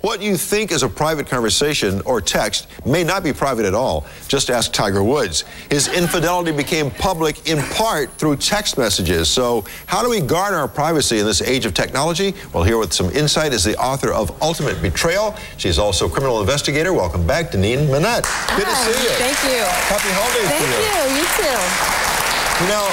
What you think is a private conversation or text may not be private at all. Just ask Tiger Woods. His infidelity became public in part through text messages. So how do we guard our privacy in this age of technology? Well, here with some insight is the author of Ultimate Betrayal. She's also a criminal investigator. Welcome back, Danine Manette. Good to see you. Thank you. Happy holidays to you. Thank you. You too. You know,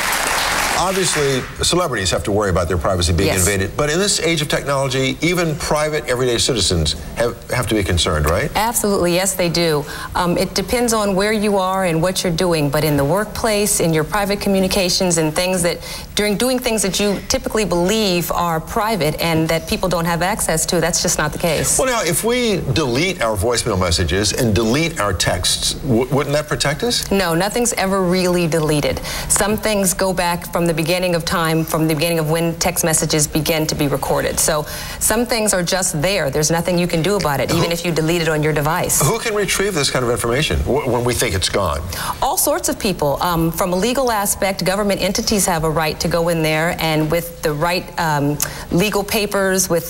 obviously, celebrities have to worry about their privacy being invaded, but in this age of technology, even private, everyday citizens have to be concerned, right? Absolutely, yes, they do. It depends on where you are and what you're doing, but in the workplace, in your private communications, and things that, doing things that you typically believe are private and that people don't have access to, that's just not the case. Well, now, if we delete our voicemail messages and delete our texts, wouldn't that protect us? No, nothing's ever really deleted. Some things go back from the beginning of time, from the beginning of when text messages begin to be recorded. So some things are just there. There's nothing you can do about it, even if you delete it on your device. Who can retrieve this kind of information when we think it's gone? All sorts of people. From a legal aspect, government entities have a right to go in there, and with the right legal papers, with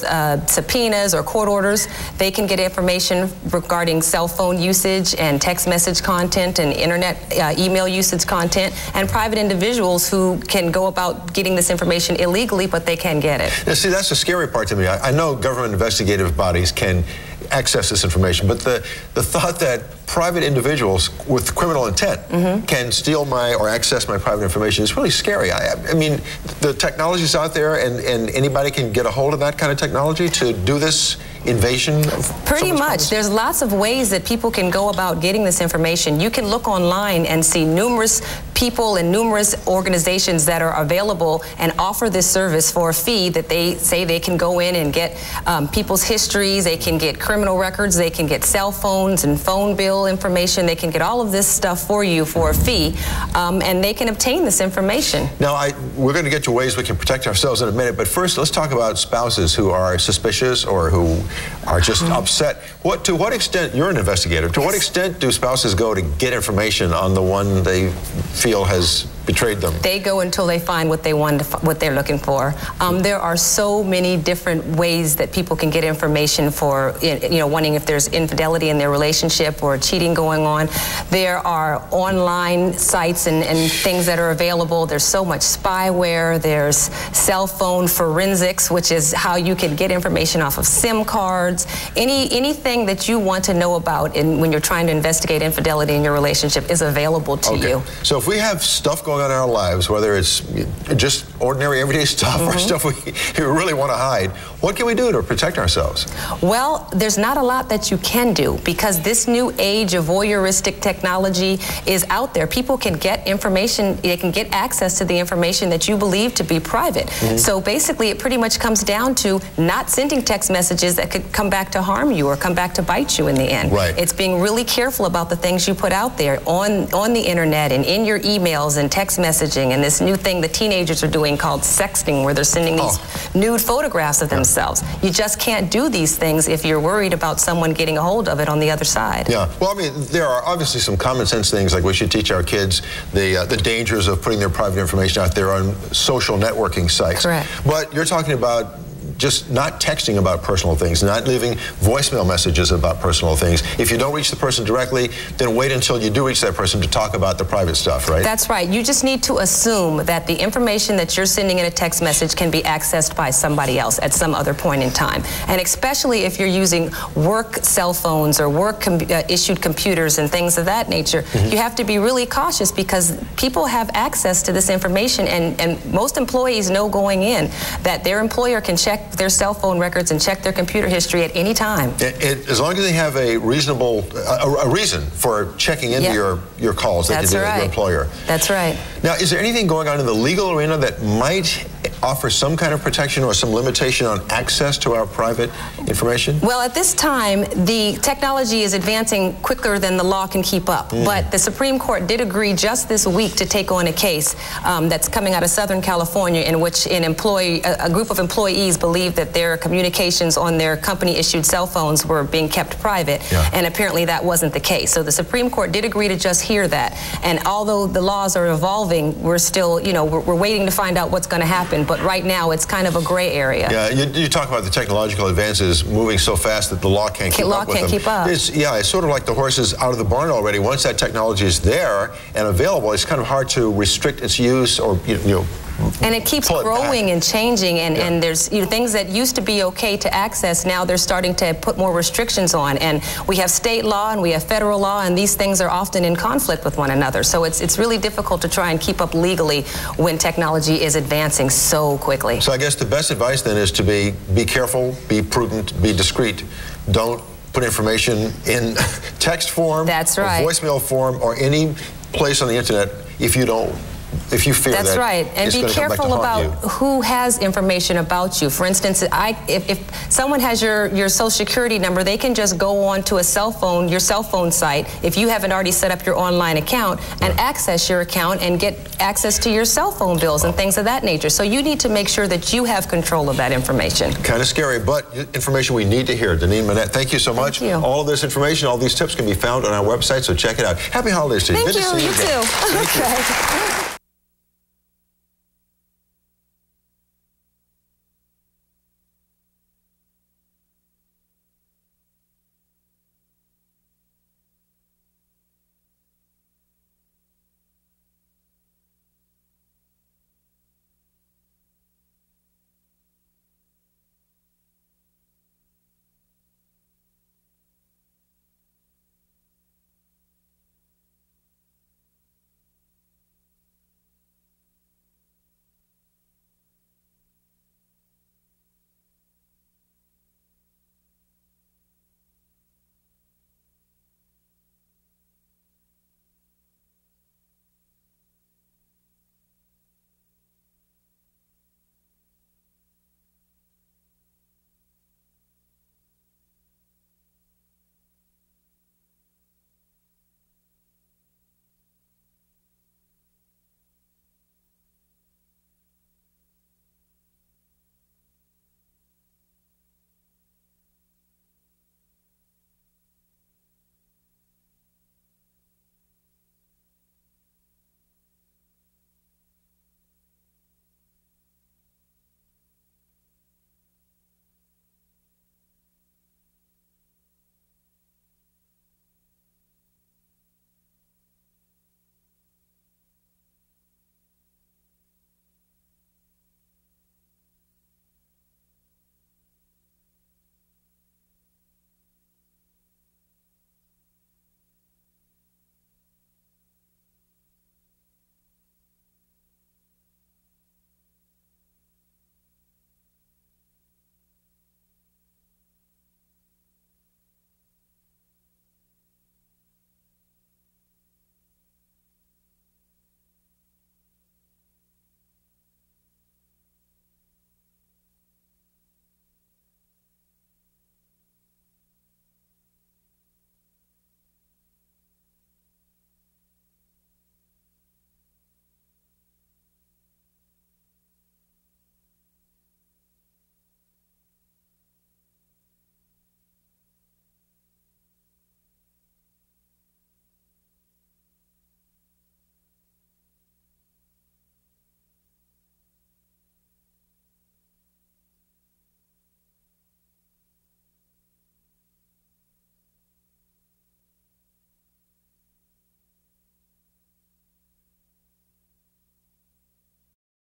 subpoenas or court orders, they can get information regarding cell phone usage and text message content and internet email usage content, and private individuals who can go about getting this information illegally, but they can get it. Now, see, that's the scary part to me. I know government investigative bodies can access this information, but the thought that private individuals with criminal intent can steal my or access my private information is really scary. I mean, the technology's out there, and anybody can get a hold of that kind of technology to do this invasion? Pretty much. There's lots of ways that people can go about getting this information. You can look online and see numerous people and numerous organizations that are available and offer this service for a fee that they say they can go in and get people's histories, they can get criminal records, they can get cell phones and phone bill information, they can get all of this stuff for you for a fee, and they can obtain this information. Now, we're going to get to ways we can protect ourselves in a minute, but first let's talk about spouses who are suspicious or who are just upset. To what extent, you're an investigator, to what extent do spouses go to get information on the one they feel has betrayed them? They go until they find what they want, what they're looking for. There are so many different ways that people can get information for, you know, wondering if there's infidelity in their relationship or cheating going on. There are online sites and things that are available. There's so much spyware. There's cell phone forensics, which is how you can get information off of SIM cards. Anything that you want to know about when you're trying to investigate infidelity in your relationship is available to you. So if we have stuff going on in our lives, whether it's just ordinary everyday stuff or stuff we really want to hide, what can we do to protect ourselves? Well, there's not a lot that you can do, because this new age of voyeuristic technology is out there. People can get information, they can get access to the information that you believe to be private. So basically it pretty much comes down to not sending text messages that could come back to harm you or come back to bite you in the end. Right. It's being really careful about the things you put out there on the internet and in your emails and text messaging, and this new thing that teenagers are doing called sexting, where they're sending these nude photographs of themselves. You just can't do these things if you're worried about someone getting a hold of it on the other side. Yeah, well, I mean, there are obviously some common sense things, like we should teach our kids the dangers of putting their private information out there on social networking sites. Correct. But you're talking about just not texting about personal things, not leaving voicemail messages about personal things. If you don't reach the person directly, then wait until you do reach that person to talk about the private stuff, right? That's right. You just need to assume that the information that you're sending in a text message can be accessed by somebody else at some other point in time. And especially if you're using work cell phones or work issued computers and things of that nature, you have to be really cautious, because people have access to this information, and most employees know going in that their employer can check their cell phone records and check their computer history at any time. As long as they have a reasonable a reason for checking into your calls, they can do with your employer. That's right. Now, is there anything going on in the legal arena that might offer some kind of protection or some limitation on access to our private information? Well, at this time, the technology is advancing quicker than the law can keep up. But the Supreme Court did agree just this week to take on a case that's coming out of Southern California, in which a group of employees believed that their communications on their company-issued cell phones were being kept private, and apparently that wasn't the case. So the Supreme Court did agree to just hear that. And although the laws are evolving, we're still, you know, we're waiting to find out what's going to happen. but right now it's kind of a gray area. Yeah, you talk about the technological advances moving so fast that the law can't keep up with them. Yeah, it's sort of like the horses out of the barn already. Once that technology is there and available, it's kind of hard to restrict its use or, and it keeps growing and changing, and, and there's things that used to be okay to access, now they're starting to put more restrictions on, and we have state law and we have federal law, and these things are often in conflict with one another. So it's really difficult to try and keep up legally when technology is advancing so quickly. So I guess the best advice then is to be careful, be prudent, be discreet. Don't put information in text form, or voicemail form, or any place on the internet if you don't. If you fear that's right, and be careful about who has information about you. For instance, if someone has your Social Security number, they can just go on to a cell phone, your cell phone site, if you haven't already set up your online account, and access your account and get access to your cell phone bills and things of that nature. So you need to make sure that you have control of that information. Kind of scary, but information we need to hear. Danine Manette, thank you so much. Thank you. All of this information, all these tips can be found on our website, so check it out. Happy holidays to you. Good to see you. You too. Okay.